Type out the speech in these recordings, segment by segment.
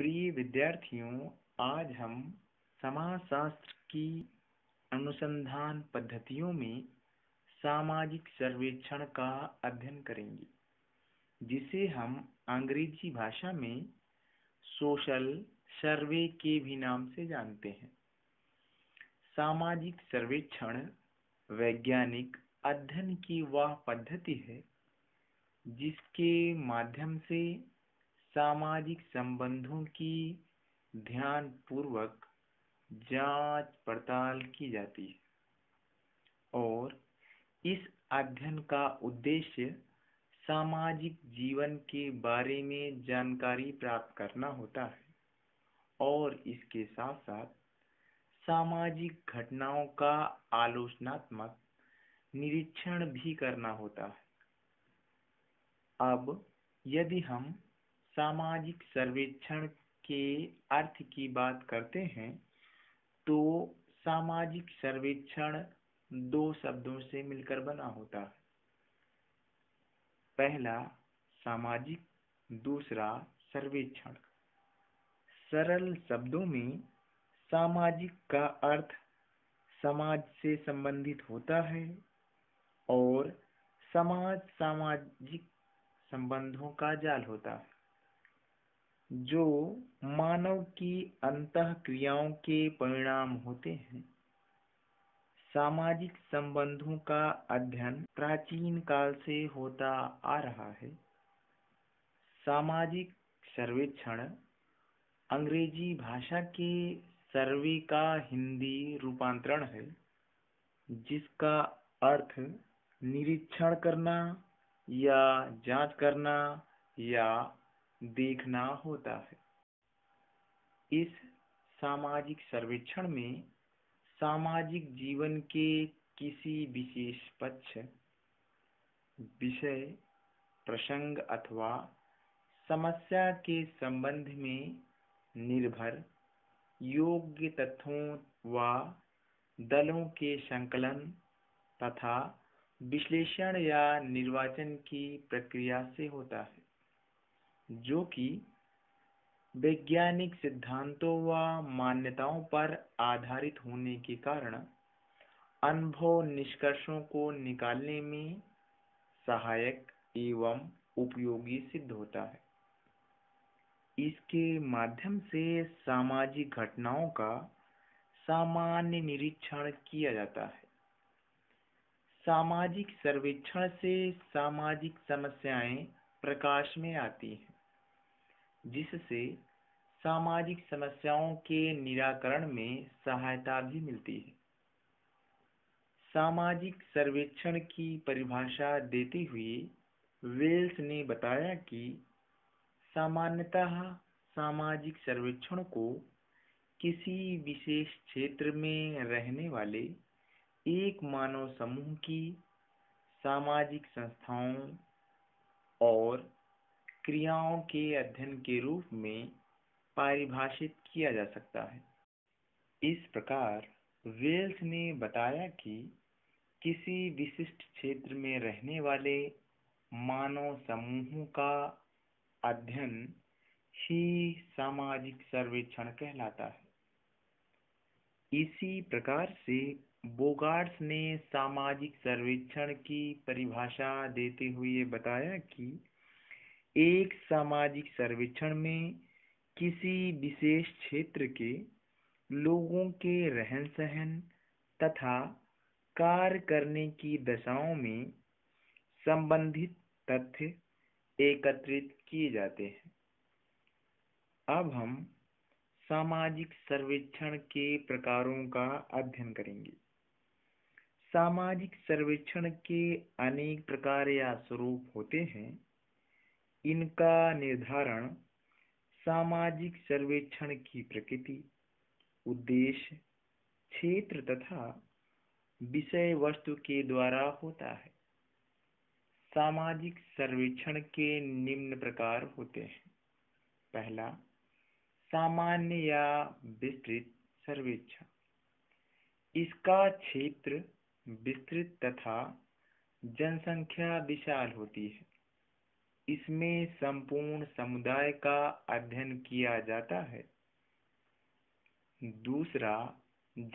प्रिय विद्यार्थियों, आज हम समाजशास्त्र की अनुसंधान पद्धतियों में सामाजिक सर्वेक्षण का अध्ययन करेंगे, जिसे हम अंग्रेजी भाषा में सोशल सर्वे के भी नाम से जानते हैं। सामाजिक सर्वेक्षण वैज्ञानिक अध्ययन की वह पद्धति है जिसके माध्यम से सामाजिक संबंधों की ध्यानपूर्वक जांच पड़ताल की जाती है, और इस अध्ययन का उद्देश्य सामाजिक जीवन के बारे में जानकारी प्राप्त करना होता है और इसके साथ साथ सामाजिक घटनाओं का आलोचनात्मक निरीक्षण भी करना होता है। अब यदि हम सामाजिक सर्वेक्षण के अर्थ की बात करते हैं तो सामाजिक सर्वेक्षण दो शब्दों से मिलकर बना होता है, पहला सामाजिक, दूसरा सर्वेक्षण। सरल शब्दों में सामाजिक का अर्थ समाज से संबंधित होता है और समाज सामाजिक संबंधों का जाल होता है जो मानव की अंतः क्रियाओं के परिणाम होते हैं। सामाजिक संबंधों का अध्ययन प्राचीन काल से होता आ रहा है। सामाजिक सर्वेक्षण अंग्रेजी भाषा के सर्वे का हिंदी रूपांतरण है, जिसका अर्थ निरीक्षण करना या जांच करना या देखना होता है। इस सामाजिक सर्वेक्षण में सामाजिक जीवन के किसी विशेष पक्ष, विषय, प्रसंग अथवा समस्या के संबंध में निर्भर योग्य तथ्यों व दलों के संकलन तथा विश्लेषण या निर्वाचन की प्रक्रिया से होता है, जो कि वैज्ञानिक सिद्धांतों व मान्यताओं पर आधारित होने के कारण अनुभव निष्कर्षों को निकालने में सहायक एवं उपयोगी सिद्ध होता है। इसके माध्यम से सामाजिक घटनाओं का सामान्य निरीक्षण किया जाता है। सामाजिक सर्वेक्षण से सामाजिक समस्याएं प्रकाश में आती हैं, जिससे सामाजिक समस्याओं के निराकरण में सहायता भी मिलती है। सामाजिक सर्वेक्षण की परिभाषा देते हुए वेल्स ने बताया कि सामान्यतः सामाजिक सर्वेक्षण को किसी विशेष क्षेत्र में रहने वाले एक मानव समूह की सामाजिक संस्थाओं और क्रियाओं के अध्ययन के रूप में परिभाषित किया जा सकता है। इस प्रकार वेल्स ने बताया कि किसी विशिष्ट क्षेत्र में रहने वाले मानव समूहों का अध्ययन ही सामाजिक सर्वेक्षण कहलाता है। इसी प्रकार से बोगार्ट्स ने सामाजिक सर्वेक्षण की परिभाषा देते हुए बताया कि एक सामाजिक सर्वेक्षण में किसी विशेष क्षेत्र के लोगों के रहन-सहन तथा कार्य करने की दशाओं में संबंधित तथ्य एकत्रित किए जाते हैं। अब हम सामाजिक सर्वेक्षण के प्रकारों का अध्ययन करेंगे। सामाजिक सर्वेक्षण के अनेक प्रकार या स्वरूप होते हैं। इनका निर्धारण सामाजिक सर्वेक्षण की प्रकृति, उद्देश्य, क्षेत्र तथा विषय वस्तु के द्वारा होता है। सामाजिक सर्वेक्षण के निम्न प्रकार होते हैं। पहला, सामान्य या विस्तृत सर्वेक्षण। इसका क्षेत्र विस्तृत तथा जनसंख्या विशाल होती है। इसमें संपूर्ण समुदाय का अध्ययन किया जाता है। दूसरा,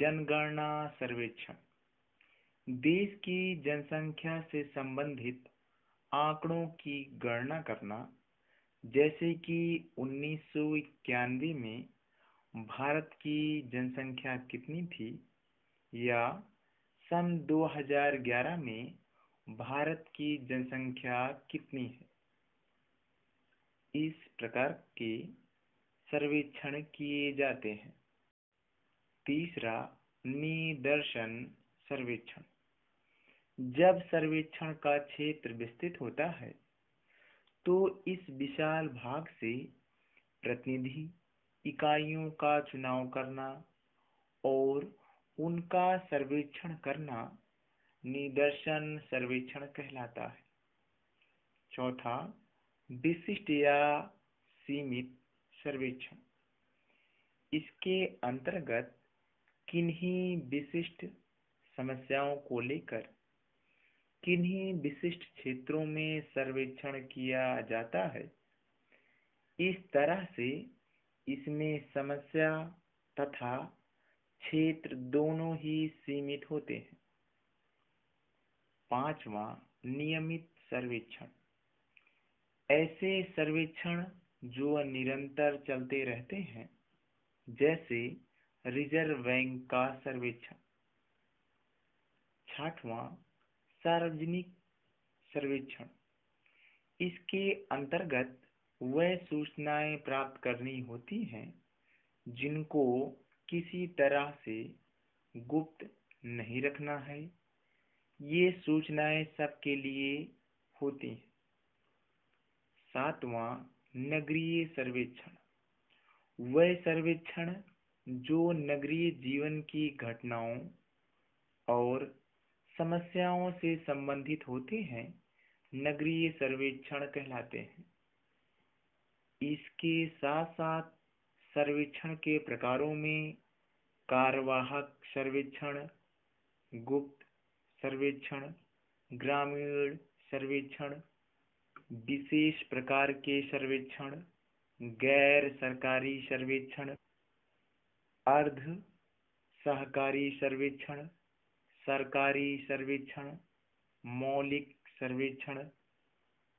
जनगणना सर्वेक्षण देश की जनसंख्या से संबंधित आंकड़ों की गणना करना, जैसे कि 1991 में भारत की जनसंख्या कितनी थी या सन 2011 में भारत की जनसंख्या कितनी है। इस प्रकार के सर्वेक्षण किए जाते हैं। तीसरा, निदर्शन सर्वेक्षण। जब सर्वेक्षण का क्षेत्र विस्तृत होता है तो इस विशाल भाग से प्रतिनिधि इकाइयों का चुनाव करना और उनका सर्वेक्षण करना निदर्शन सर्वेक्षण कहलाता है। चौथा, विशिष्ट या सीमित सर्वेक्षण। इसके अंतर्गत किन्हीं विशिष्ट समस्याओं को लेकर किन्हीं विशिष्ट क्षेत्रों में सर्वेक्षण किया जाता है। इस तरह से इसमें समस्या तथा क्षेत्र दोनों ही सीमित होते हैं। पांचवा, नियमित सर्वेक्षण। ऐसे सर्वेक्षण जो निरंतर चलते रहते हैं, जैसे रिजर्व बैंक का सर्वेक्षण। छठवां, सार्वजनिक सर्वेक्षण। इसके अंतर्गत वह सूचनाएं प्राप्त करनी होती हैं जिनको किसी तरह से गुप्त नहीं रखना है। ये सूचनाएं सबके लिए होती हैं। सातवां, नगरीय सर्वेक्षण। वह सर्वेक्षण जो नगरीय जीवन की घटनाओं और समस्याओं से संबंधित होते हैं, नगरीय सर्वेक्षण कहलाते हैं। इसके साथ साथ सर्वेक्षण के प्रकारों में कार्यवाहक सर्वेक्षण, गुप्त सर्वेक्षण, ग्रामीण सर्वेक्षण, विशेष प्रकार के सर्वेक्षण, गैर सरकारी सर्वेक्षण, अर्ध सहकारी सर्वेक्षण, सरकारी सर्वेक्षण, मौलिक सर्वेक्षण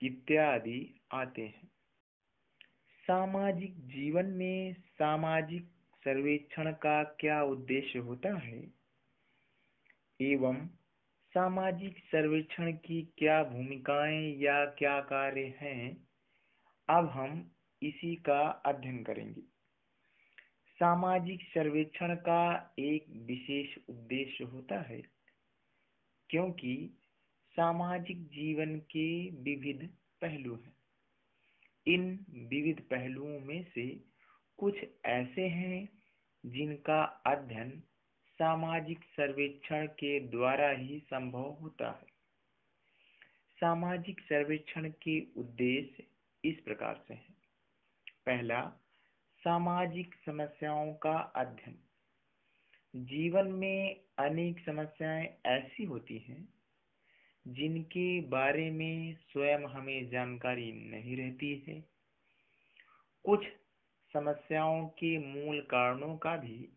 इत्यादि आते हैं। सामाजिक जीवन में सामाजिक सर्वेक्षण का क्या उद्देश्य होता है एवं सामाजिक सर्वेक्षण की क्या भूमिकाएं या क्या कार्य हैं, अब हम इसी का अध्ययन करेंगे। सामाजिक सर्वेक्षण का एक विशेष उद्देश्य होता है क्योंकि सामाजिक जीवन के विविध पहलू हैं। इन विविध पहलुओं में से कुछ ऐसे हैं जिनका अध्ययन सामाजिक सर्वेक्षण के द्वारा ही संभव होता है। सामाजिक सर्वेक्षण के उद्देश्य इस प्रकार से हैं। पहला, सामाजिक समस्याओं का अध्ययन। जीवन में अनेक समस्याएं ऐसी होती हैं जिनके बारे में स्वयं हमें जानकारी नहीं रहती है। कुछ समस्याओं के मूल कारणों का भी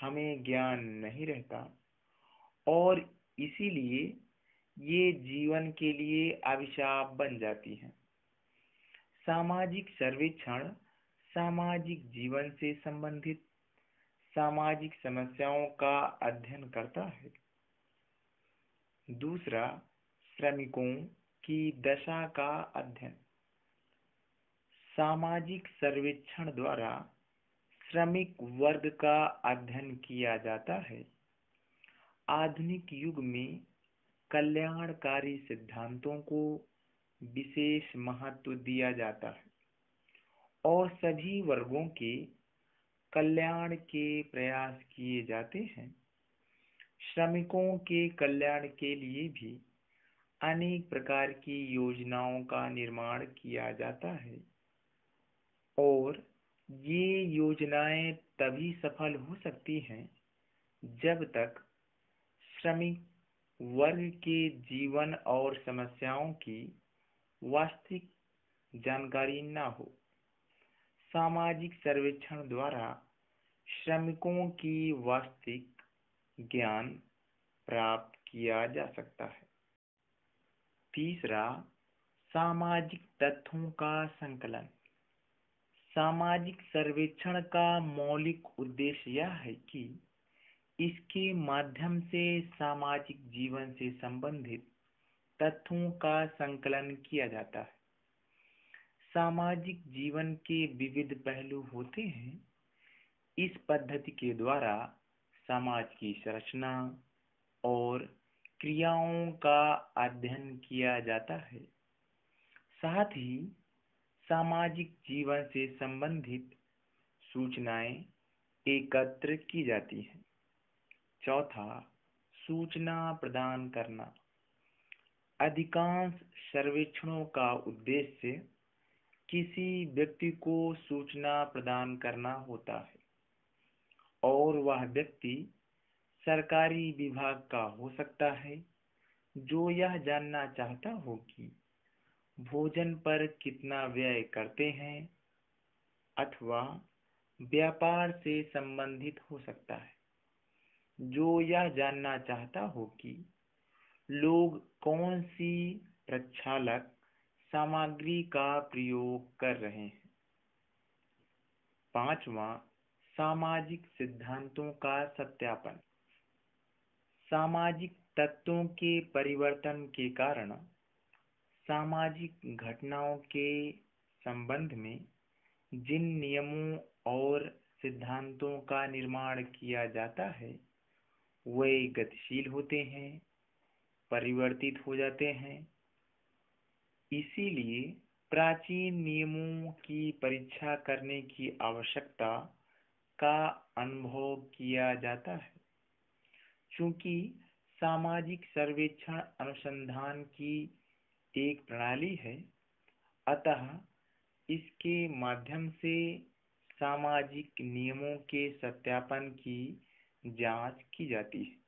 हमें ज्ञान नहीं रहता और इसीलिए ये जीवन के लिए अभिशाप बन जाती हैं। सामाजिक सर्वेक्षण सामाजिक जीवन से संबंधित सामाजिक समस्याओं का अध्ययन करता है। दूसरा, श्रमिकों की दशा का अध्ययन। सामाजिक सर्वेक्षण द्वारा श्रमिक वर्ग का अध्ययन किया जाता है। आधुनिक युग में कल्याणकारी सिद्धांतों को विशेष महत्व दिया जाता है और सभी वर्गों के कल्याण के प्रयास किए जाते हैं। श्रमिकों के कल्याण के लिए भी अनेक प्रकार की योजनाओं का निर्माण किया जाता है और ये योजनाएं तभी सफल हो सकती हैं जब तक श्रमिक वर्ग के जीवन और समस्याओं की वास्तविक जानकारी न हो। सामाजिक सर्वेक्षण द्वारा श्रमिकों की वास्तविक ज्ञान प्राप्त किया जा सकता है। तीसरा, सामाजिक तथ्यों का संकलन। सामाजिक सर्वेक्षण का मौलिक उद्देश्य यह है कि इसके माध्यम से सामाजिक जीवन से संबंधित तथ्यों का संकलन किया जाता है। सामाजिक जीवन के विविध पहलू होते हैं। इस पद्धति के द्वारा समाज की संरचना और क्रियाओं का अध्ययन किया जाता है। साथ ही सामाजिक जीवन से संबंधित सूचनाएं एकत्र की जाती हैं। चौथा, सूचना प्रदान करना। अधिकांश सर्वेक्षणों का उद्देश्य किसी व्यक्ति को सूचना प्रदान करना होता है और वह व्यक्ति सरकारी विभाग का हो सकता है जो यह जानना चाहता हो कि भोजन पर कितना व्यय करते हैं अथवा व्यापार से संबंधित हो सकता है जो यह जानना चाहता हो कि लोग कौन सी प्रक्षालक सामग्री का प्रयोग कर रहे हैं। पांचवा, सामाजिक सिद्धांतों का सत्यापन। सामाजिक तत्वों के परिवर्तन के कारण सामाजिक घटनाओं के संबंध में जिन नियमों और सिद्धांतों का निर्माण किया जाता है वे गतिशील होते हैं, परिवर्तित हो जाते हैं। इसीलिए प्राचीन नियमों की परीक्षा करने की आवश्यकता का अनुभव किया जाता है। चूंकि सामाजिक सर्वेक्षण अनुसंधान की एक प्रणाली है, अतः इसके माध्यम से सामाजिक नियमों के सत्यापन की जांच की जाती है।